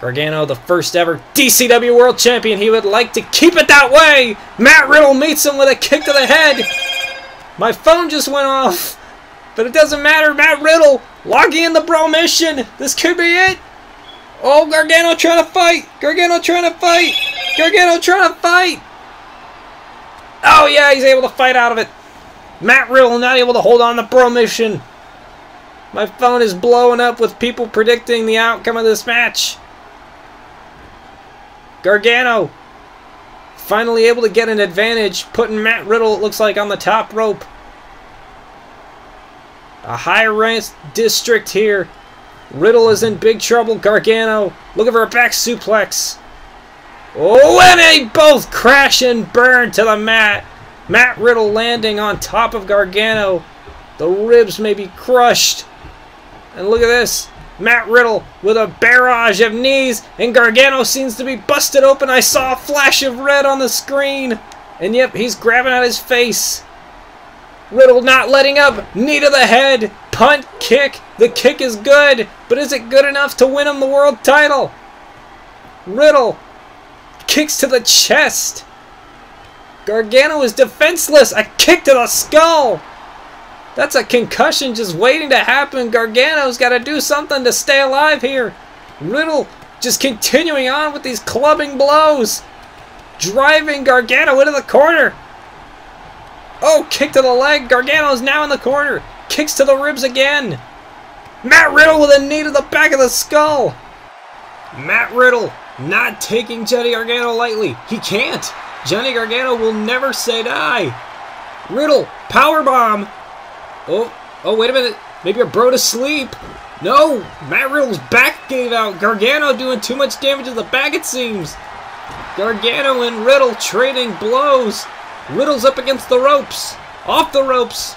Gargano, the first ever DCW World Champion. He would like to keep it that way. Matt Riddle meets him with a kick to the head. My phone just went off, but it doesn't matter. Matt Riddle logging in the Bro Mission. This could be it. Oh, Gargano trying to fight. Gargano trying to fight. Gargano trying to fight. Oh, yeah, he's able to fight out of it. Matt Riddle not able to hold on the Bro Mission. My phone is blowing up with people predicting the outcome of this match. Gargano finally able to get an advantage, putting Matt Riddle, it looks like, on the top rope. A high-ranked district here. Riddle is in big trouble. Gargano looking for a back suplex. Oh, and they both crash and burn to the mat. Matt Riddle landing on top of Gargano. The ribs may be crushed. And look at this, Matt Riddle with a barrage of knees, and Gargano seems to be busted open. I saw a flash of red on the screen, and yep, he's grabbing at his face. Riddle not letting up, knee to the head, punt, kick. The kick is good, but is it good enough to win him the world title? Riddle kicks to the chest. Gargano is defenseless, a kick to the skull. That's a concussion just waiting to happen. Gargano's got to do something to stay alive here. Riddle just continuing on with these clubbing blows. Driving Gargano into the corner. Oh, kick to the leg. Gargano's now in the corner. Kicks to the ribs again. Matt Riddle with a knee to the back of the skull. Matt Riddle not taking Johnny Gargano lightly. He can't. Johnny Gargano will never say die. Riddle, powerbomb. Oh, wait a minute. Maybe a Bro to sleep. No, Matt Riddle's back gave out. Gargano doing too much damage to the back, it seems. Gargano and Riddle trading blows. Riddle's up against the ropes. Off the ropes.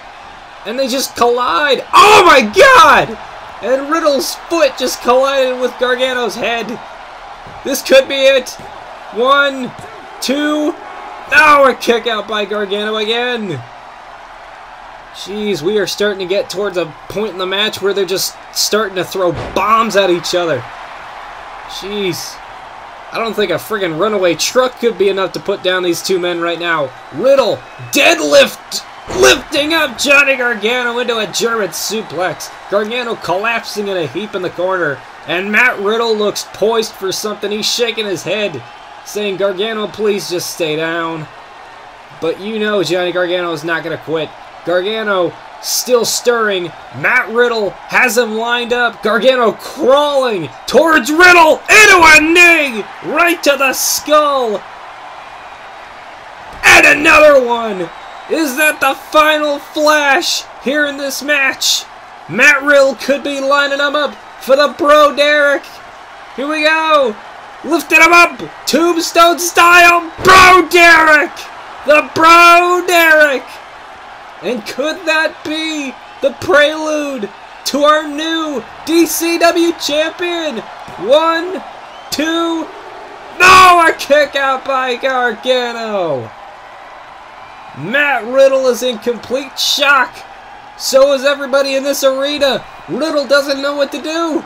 And they just collide. Oh, my God! And Riddle's foot just collided with Gargano's head. This could be it. 1, 2. Oh, a kick out by Gargano again. Jeez, we are starting to get towards a point in the match where they're just starting to throw bombs at each other. Jeez. I don't think a friggin' runaway truck could be enough to put down these two men right now. Riddle, deadlift, lifting up Johnny Gargano into a German suplex. Gargano collapsing in a heap in the corner. And Matt Riddle looks poised for something. He's shaking his head, saying, Gargano, please just stay down. But you know Johnny Gargano is not going to quit. Gargano still stirring. Matt Riddle has him lined up. Gargano crawling towards Riddle into a knee right to the skull. And another one. Is that the final flash here in this match? Matt Riddle could be lining him up for the Bro Derek. Here we go. Lifting him up. Tombstone style. Bro Derek. The Bro Derek. And could that be the prelude to our new DCW champion? 1, 2, no! A kick out by Gargano. Matt Riddle is in complete shock. So is everybody in this arena. Riddle doesn't know what to do.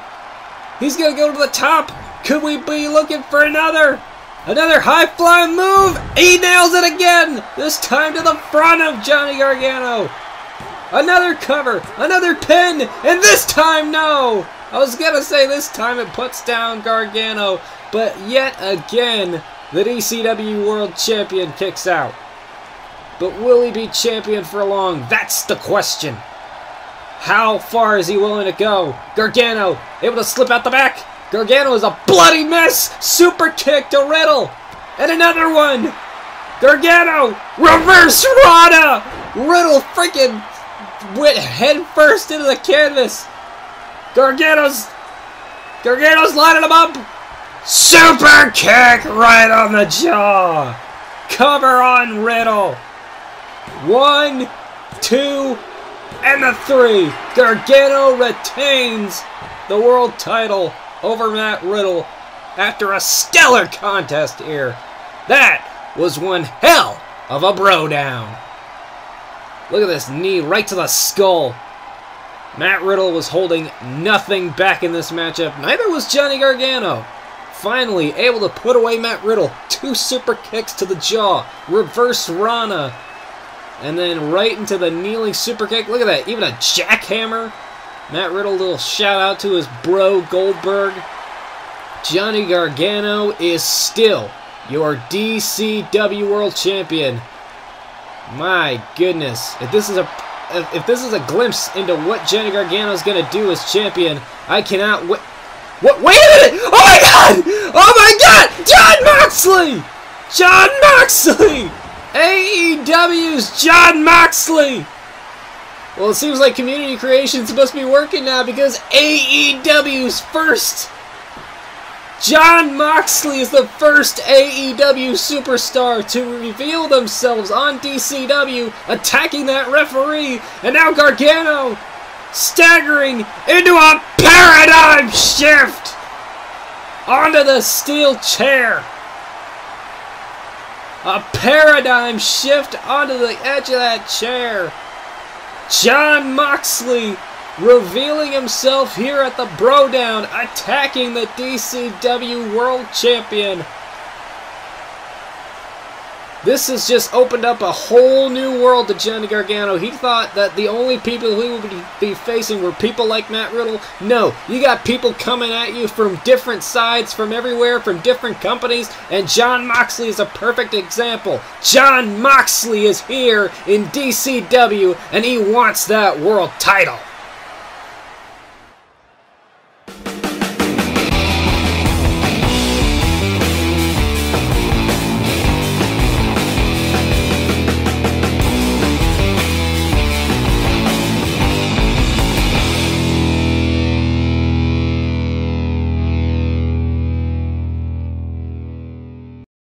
He's going to go to the top. Could we be looking for another? Another high-flying move! He nails it again! This time to the front of Johnny Gargano! Another cover! Another pin! And this time, no! I was gonna say this time it puts down Gargano, but yet again, the DCW World Champion kicks out. But will he be champion for long? That's the question. How far is he willing to go? Gargano able to slip out the back. Gargano is a bloody mess. Super kick to Riddle. And another one. Gargano. Reverse Rana. Riddle freaking went head first into the canvas. Gargano's lining him up. Super kick right on the jaw. Cover on Riddle. 1, 2, and the 3. Gargano retains the world title over Matt Riddle after a stellar contest here. That was one hell of a bro down. Look at this knee right to the skull. Matt Riddle was holding nothing back in this matchup. Neither was Johnny Gargano. Finally able to put away Matt Riddle. 2 super kicks to the jaw. Reverse Rana. And then right into the kneeling super kick. Look at that. Even a jackhammer. Matt Riddle, a little shout out to his bro Goldberg. Johnny Gargano is still your DCW World Champion. My goodness. If this is a glimpse into what Johnny Gargano is going to do as champion, I cannot wait. What? Wait a minute! Oh my god! Oh my god! Jon Moxley! Jon Moxley! AEW's Jon Moxley! Well, it seems like community creation is supposed to be working now because AEW's first. Jon Moxley is the first AEW superstar to reveal themselves on DCW, attacking that referee, and now Gargano staggering into a paradigm shift onto the steel chair. A paradigm shift onto the edge of that chair. Jon Moxley revealing himself here at the BroDown, attacking the DCW World Champion. This has just opened up a whole new world to Johnny Gargano. He thought that the only people he would be facing were people like Matt Riddle. No, you got people coming at you from different sides, from everywhere, from different companies, and Jon Moxley is a perfect example. Jon Moxley is here in DCW, and he wants that world title.